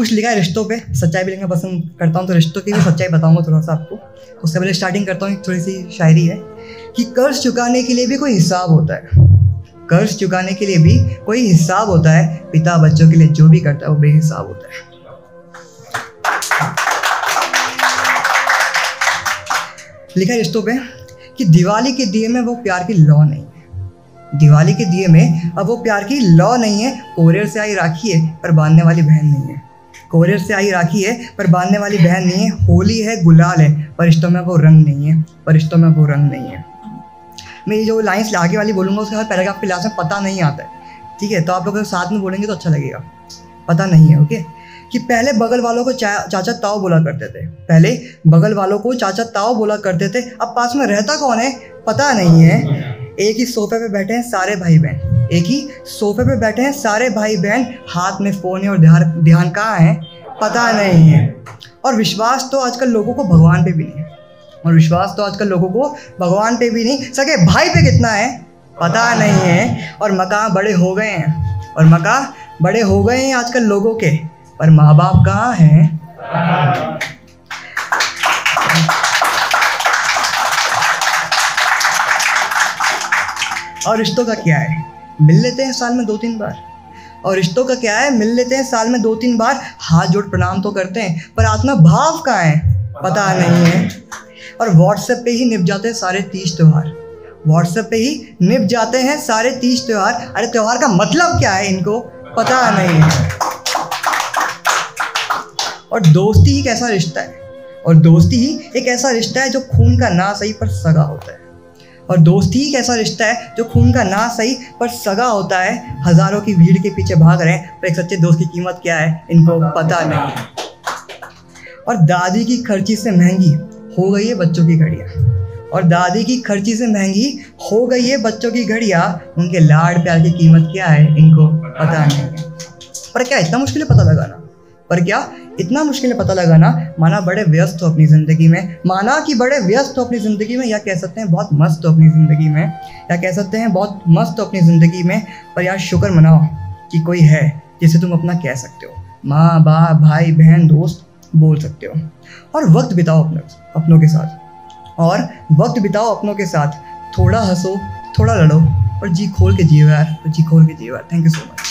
कुछ लिखा है रिश्तों पे, सच्चाई भी लिखना पसंद करता हूँ, तो रिश्तों की भी सच्चाई बताऊंगा थोड़ा सा आपको। उससे पहले स्टार्टिंग करता हूँ, थोड़ी सी शायरी है कि कर्ज चुकाने के लिए भी कोई हिसाब होता है, कर्ज चुकाने के लिए भी कोई हिसाब होता है, पिता बच्चों के लिए जो भी करता है वो बेहिसाब होता है। लिखा है रिश्तों पे कि दिवाली के दिए में वो प्यार की लौ नहीं है, दिवाली के दिए में अब वो प्यार की लौ नहीं है, कोरियर से आई राखी है पर बांधने वाली बहन नहीं है, कोरियर से आई राखी है पर बांधने वाली बहन नहीं है, होली है गुलाल है पर रिश्तों में वो रंग नहीं है, पर रिश्तों में वो रंग नहीं है। मैं जो लाइन्स आगे वाली बोलूँगा उसके बाद पैराग्राफ के लास्ट में पता नहीं आता है, ठीक है, तो आप लोग साथ में बोलेंगे तो अच्छा लगेगा। पता नहीं है, ओके। कि पहले बगल वालों को चाचा ताऊ बोला करते थे, पहले बगल वालों को चाचा ताऊ बोला करते थे, अब पास में रहता कौन है पता नहीं है, एक ही सोफे पे बैठे हैं सारे भाई बहन, एक ही सोफे पे बैठे हैं सारे भाई बहन, हाथ में फ़ोन है और ध्यान कहाँ है पता नहीं है। और विश्वास तो आजकल लोगों को भगवान पे भी नहीं, और विश्वास तो आजकल लोगों को भगवान पे भी नहीं, सगे भाई पे कितना है पता नहीं है। और मकान बड़े हो गए हैं, और मकान बड़े हो गए हैं आजकल लोगों के, पर माँ बाप कहाँ हैं। और रिश्तों का क्या है, मिल लेते हैं साल में 2-3 बार, और रिश्तों का क्या है, मिल लेते हैं साल में 2-3 बार, हाथ जोड़ प्रणाम तो करते हैं पर आत्मा भाव कहाँ है पता नहीं है। और व्हाट्सएप पे ही निभ जाते हैं सारे तीज त्यौहार, व्हाट्सएप पे ही निभ जाते हैं सारे तीज त्यौहार, अरे त्यौहार का मतलब क्या है इनको पता नहीं है। और दोस्ती ही एक ऐसा रिश्ता है, और दोस्ती ही एक ऐसा रिश्ता है जो खून का ना सही पर सगा होता है, और दोस्ती एक ऐसा रिश्ता है जो खून का ना सही पर सगा होता है। हज़ारों की भीड़ के पीछे भाग रहे हैं पर एक सच्चे दोस्त की कीमत क्या है इनको पता नहीं है। और दादी की खर्ची से महंगी हो गई है बच्चों की घड़ियाँ, और दादी की खर्ची से महंगी हो गई है बच्चों की घड़ियाँ, उनके लाड़ प्यार की कीमत क्या है इनको पता नहीं है। पर क्या इतना मुश्किल है पता लगाना, पर क्या इतना मुश्किल है पता लगाना, माना बड़े व्यस्त हो अपनी ज़िंदगी में, माना कि बड़े व्यस्त हो अपनी ज़िंदगी में, या कह सकते हैं बहुत मस्त हो अपनी ज़िंदगी में, या कह सकते हैं बहुत मस्त हो अपनी ज़िंदगी में, पर यार शुक्र मनाओ कि कोई है जिसे तुम अपना कह सकते हो, माँ बाप भाई बहन दोस्त बोल सकते हो। और वक्त बिताओ अपनों के साथ, और वक्त बिताओ अपनों के साथ, थोड़ा हंसो थोड़ा लड़ो और जी खोल के जियो यार, जी खोल के जियो यार। Thank you so much.